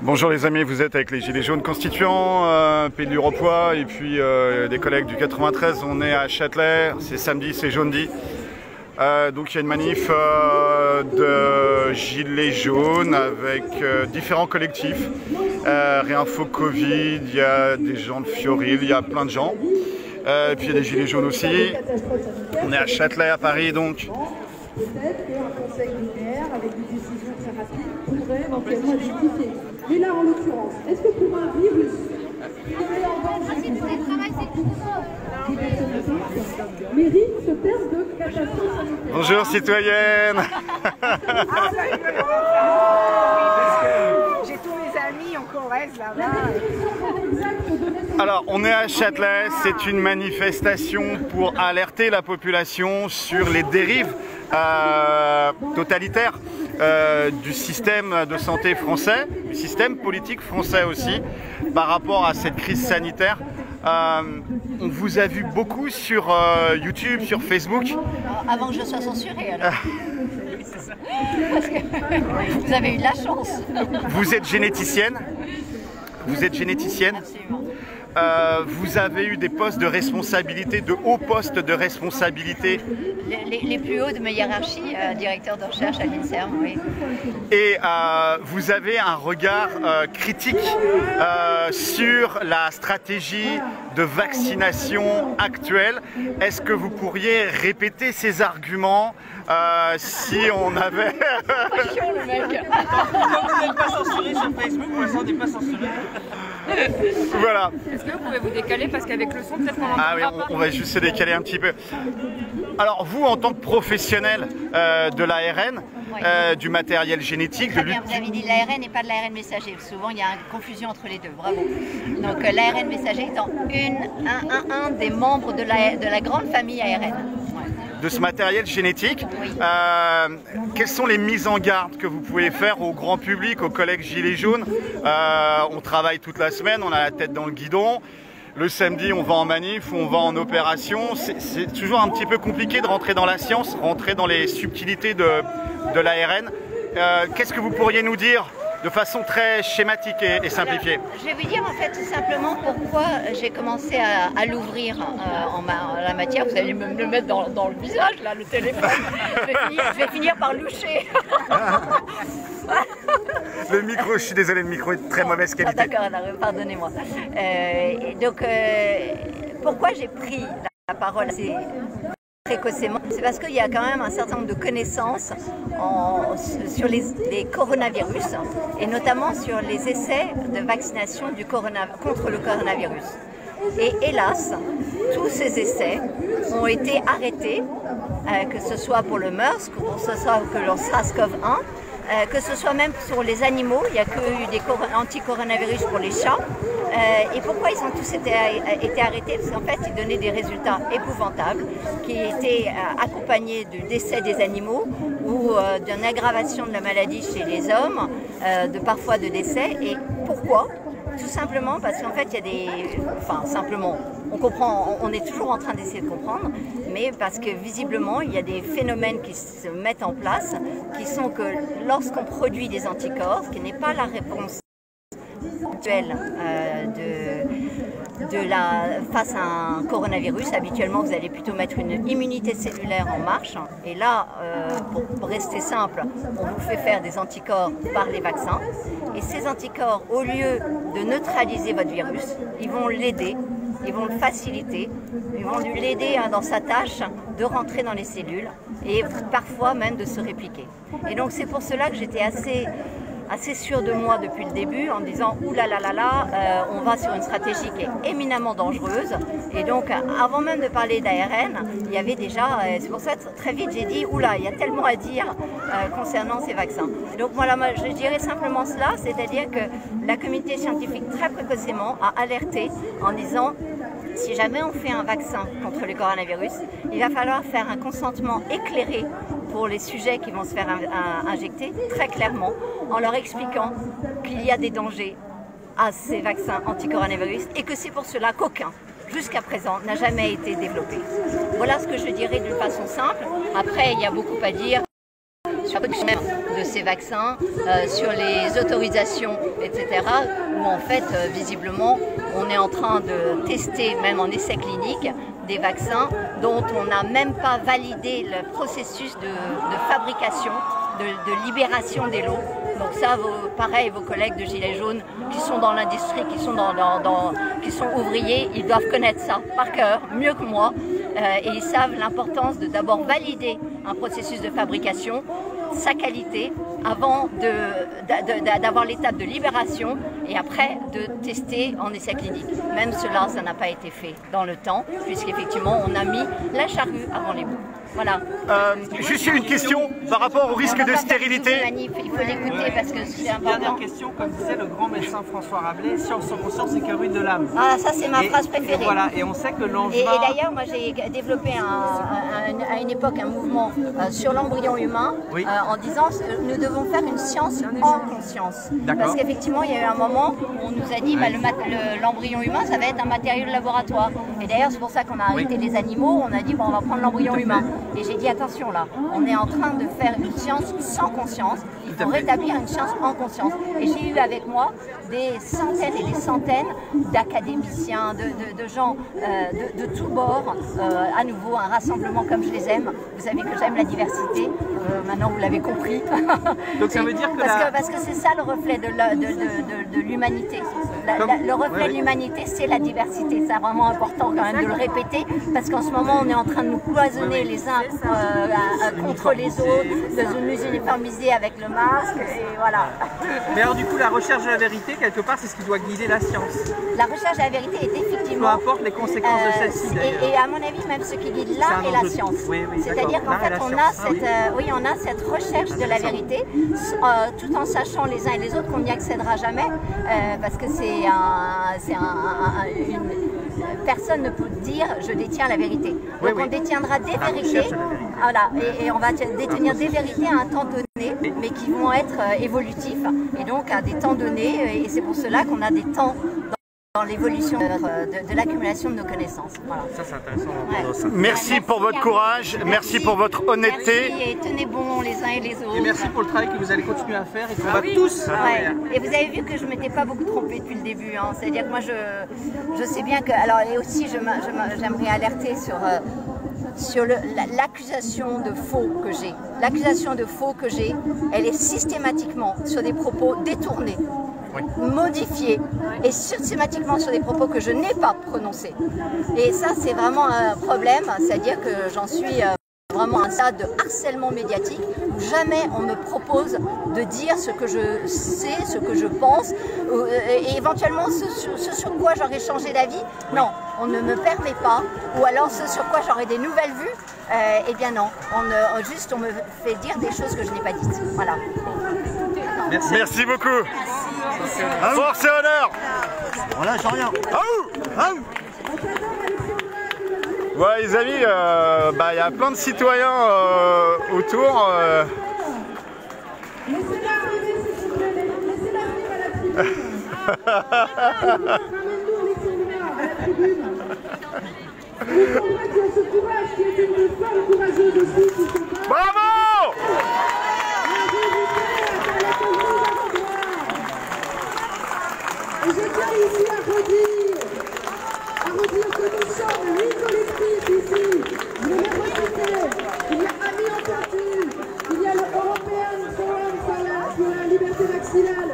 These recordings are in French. Bonjour les amis, vous êtes avec les Gilets Jaunes Constituants, Pays de l'Hurepoix et puis des collègues du 93. On est à Châtelet, c'est samedi, c'est jaundi. Donc il y a une manif de Gilets Jaunes avec différents collectifs. Réinfo Covid, il y a des gens de Fioril, il y a plein de gens. Et puis il y a des Gilets Jaunes aussi. On est à Châtelet, à Paris donc. Peut-être qu'un conseil linéaire avec des décisions très rapides pourrait éventuellement être justifié. Mais là, en l'occurrence, est-ce que pour un virus, mérite ce terme de catastrophe sanitaire? Bonjour citoyenne. J'ai tous mes amis en Corrèze là-bas. Alors, on est à Châtelet, c'est une manifestation pour alerter la population sur les dérives totalitaire du système de santé français, du système politique français aussi, par rapport à cette crise sanitaire. On vous a vu beaucoup sur YouTube, sur Facebook. Avant que je sois censurée alors. Parce que vous avez eu de la chance. Vous êtes généticienne. Vous êtes généticienne. Absolument. Vous avez eu des postes de responsabilité, de hauts postes de responsabilité. Les plus hauts de mes hiérarchies, directeur de recherche à l'INSERM, oui. Et vous avez un regard critique sur la stratégie de vaccination actuelle. Est-ce que vous pourriez répéter ces arguments si on avait... C'est chiant le mec. Quand vous n'êtes pas censuré sur Facebook, pour l'instant on n'est pas censuré. Voilà. Est-ce que vous pouvez vous décaler parce qu'avec le son peut-être qu'on on va juste se décaler un petit peu. Alors vous, en tant que professionnel de l'ARN, oui. Du matériel génétique... Très bien, vous avez dit l'ARN et pas de l'ARN messager. Souvent il y a une confusion entre les deux, bravo. Donc l'ARN messager étant un des membres de la grande famille ARN. De ce matériel génétique, oui. Quelles sont les mises en garde que vous pouvez faire au grand public, aux collègues Gilets jaunes? On travaille toute la semaine, on a la tête dans le guidon. Le samedi, on va en manif, on va en opération. C'est toujours un petit peu compliqué de rentrer dans la science, rentrer dans les subtilités de l'ARN. Qu'est-ce que vous pourriez nous dire de façon très schématique et simplifiée? Alors, je vais vous dire en fait tout simplement pourquoi j'ai commencé à l'ouvrir en la matière. Vous allez me le mettre dans le visage là, le téléphone. je vais finir par loucher. Le micro, je suis désolée, le micro est de très mauvaise qualité. Ah, d'accord, pardonnez-moi. Donc pourquoi j'ai pris la parole assez précocement, c'est parce qu'il y a quand même un certain nombre de connaissances sur les coronavirus et notamment sur les essais de vaccination contre le coronavirus. Et hélas, tous ces essais ont été arrêtés, que ce soit pour le MERS, que ce soit pour le SRAS-CoV-1, que ce soit même sur les animaux. Il n'y a que eu des anti-coronavirus pour les chats. Et pourquoi ils ont tous été arrêtés? Parce qu'en fait, ils donnaient des résultats épouvantables qui étaient accompagnés du décès des animaux ou d'une aggravation de la maladie chez les hommes, parfois de décès. Et pourquoi? Tout simplement parce qu'en fait, il y a des... Enfin, simplement, on comprend, on est toujours en train d'essayer de comprendre, mais parce que visiblement, il y a des phénomènes qui se mettent en place, qui sont que lorsqu'on produit des anticorps, ce qui n'est pas la réponse actuelle face à un coronavirus, habituellement vous allez plutôt mettre une immunité cellulaire en marche. Et là, pour rester simple, on vous fait faire des anticorps par les vaccins. Et ces anticorps, au lieu de neutraliser votre virus, ils vont l'aider, ils vont le faciliter, ils vont l'aider dans sa tâche de rentrer dans les cellules et parfois même de se répliquer. Et donc c'est pour cela que j'étais assez sûre de moi depuis le début en me disant « Ouh là là là là, on va sur une stratégie qui est éminemment dangereuse ». Et donc, avant même de parler d'ARN, il y avait déjà, c'est pour ça que très vite j'ai dit « Ouh là, il y a tellement à dire concernant ces vaccins ». Donc voilà, moi, je dirais simplement cela, c'est-à-dire que la communauté scientifique très précocement a alerté en disant « Si jamais on fait un vaccin contre le coronavirus, il va falloir faire un consentement éclairé pour les sujets qui vont se faire injecter, très clairement, en leur expliquant qu'il y a des dangers à ces vaccins anti-coronavirus et que c'est pour cela qu'aucun, jusqu'à présent, n'a jamais été développé. Voilà ce que je dirais d'une façon simple. Après, il y a beaucoup à dire sur le de ces vaccins, sur les autorisations, etc., où en fait, visiblement, on est en train de tester, même en essai clinique, des vaccins dont on n'a même pas validé le processus de fabrication, de libération des lots. Donc ça, pareil, vos collègues de Gilets jaunes qui sont dans l'industrie, qui sont ouvriers, ils doivent connaître ça par cœur, mieux que moi. Et ils savent l'importance de d'abord valider un processus de fabrication, sa qualité, avant d'avoir l'étape de libération et après de tester en essai clinique. Même cela, ça n'a pas été fait dans le temps, puisqu'effectivement, on a mis la charrue avant les bœufs. Voilà. Juste une question par rapport au risque de stérilité. Il faut l'écouter parce que c'est important. Dernière question, comme disait le grand médecin François Rabelais, science sans conscience, c'est que rue de l'âme. Ah, ça c'est ma phrase préférée. Et voilà, et on sait que l'enjeu. Et d'ailleurs, moi j'ai développé à une époque un mouvement sur l'embryon humain en disant nous devons faire une science en conscience. Parce qu'effectivement, il y a eu un moment où on nous a dit l'embryon humain, ça va être un matériau de laboratoire. Et d'ailleurs, c'est pour ça qu'on a arrêté les animaux, on a dit bon, on va prendre l'embryon humain. Et j'ai dit attention là, on est en train de faire une science sans conscience, il faut rétablir une science en conscience. Et j'ai eu avec moi des centaines et des centaines d'académiciens, de gens de tous bords, à nouveau un rassemblement comme je les aime. Vous savez que j'aime la diversité, maintenant vous l'avez compris. Donc ça veut dire que parce que c'est ça le reflet de l'humanité. Le reflet de l'humanité, c'est la diversité. C'est vraiment important quand même de le répéter, parce qu'en ce moment on est en train de nous cloisonner les uns contre les autres, de nous uniformiser avec le masque, et voilà. Mais alors du coup, la recherche de la vérité, quelque part, c'est ce qui doit guider la science. La recherche de la vérité est effectivement... Peu importe les conséquences de celle-ci. Et à mon avis, même ce qui guide l'art et la science. Oui, oui, c'est-à-dire qu'en fait, on a cette recherche de la vérité, tout en sachant les uns et les autres qu'on n'y accédera jamais, parce que c'est personne ne peut dire je détiens la vérité. Donc on détiendra des vérités, voilà, et on va détenir des vérités à un temps donné, mais qui vont être évolutifs, et donc à des temps donnés, et c'est pour cela qu'on a des temps dans l'évolution de l'accumulation de nos connaissances. Voilà. Ça, c'est intéressant. Merci pour votre courage, merci pour votre honnêteté. Merci, et tenez bon les uns et les autres. Et merci pour le travail que vous allez continuer à faire et qu'on va tous faire. Et vous avez vu que je ne m'étais pas beaucoup trompée depuis le début. Hein. C'est-à-dire que moi, je sais bien que... Alors, et aussi, j'aimerais alerter sur... sur l'accusation de faux que j'ai. L'accusation de faux que j'ai, elle est systématiquement sur des propos détournés, modifiés, et systématiquement sur des propos que je n'ai pas prononcés. Et ça, c'est vraiment un problème, c'est-à-dire que j'en suis vraiment à un stade de harcèlement médiatique où jamais on me propose de dire ce que je sais, ce que je pense, et éventuellement ce sur quoi j'aurais changé d'avis. Non, on ne me permet pas, ou alors ce sur quoi j'aurais des nouvelles vues, eh bien non, juste on me fait dire des choses que je n'ai pas dites. Voilà. Merci, merci beaucoup. Merci. Force et honneur. On lâche rien. Ouais, les amis, y a plein de citoyens autour. Bravo! Et je tiens ici à redire que nous sommes 8 collectifs ici. Je vais reciter. Il y a Ami en Pointue, il y a le European Forum pour la liberté vaccinale.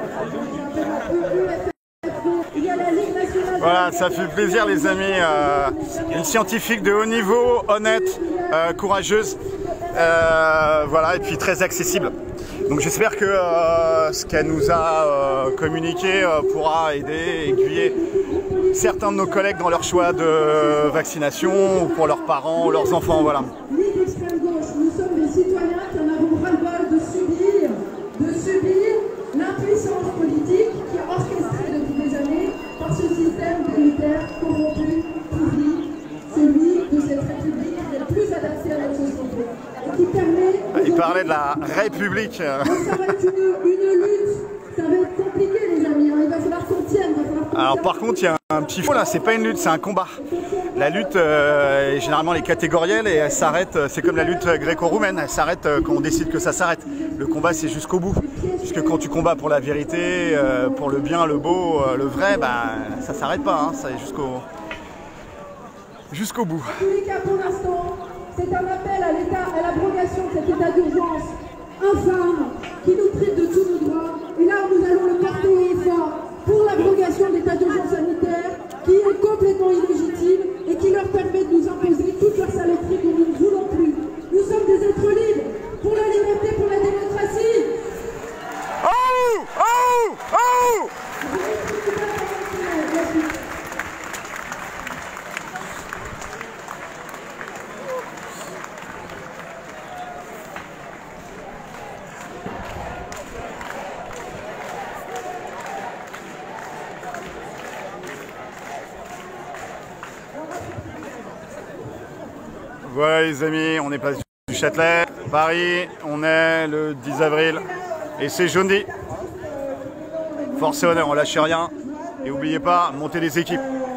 Voilà, ça fait plaisir les amis, une scientifique de haut niveau, honnête, courageuse, voilà, et puis très accessible. Donc j'espère que ce qu'elle nous a communiqué pourra aider, aiguiller certains de nos collègues dans leur choix de vaccination, ou pour leurs parents, ou leurs enfants, voilà. Il parlait de la République. Donc ça va être une lutte, ça va être compliqué les amis, il va falloir qu'on tienne. Alors par contre il y a un petit faux là, c'est pas une lutte, c'est un combat. La lutte est généralement les catégorielles et elle s'arrête, c'est comme la lutte gréco-roumaine, elle s'arrête quand on décide que ça s'arrête. Le combat c'est jusqu'au bout, puisque quand tu combats pour la vérité, pour le bien, le beau, le vrai, bah, ça s'arrête pas, hein. Ça est jusqu'au bout. Pour l'instant, c'est un appel à l'État, à l'abrogation de cet état d'urgence infâme qui nous prive de tous nos droits. Et là, nous allons le porter fort pour l'abrogation de l'état d'urgence sanitaire qui est complètement illégitime et qui leur permet de nous imposer toute leur saloperie que nous ne voulons plus. Nous sommes des êtres libres pour la liberté, pour la démocratie. Oh ! Oh ! Oh ! Voilà les amis, on est place du Châtelet, Paris, on est le 10 avril et c'est jeudi. Force et honneur, on lâche rien et n'oubliez pas, montez les équipes.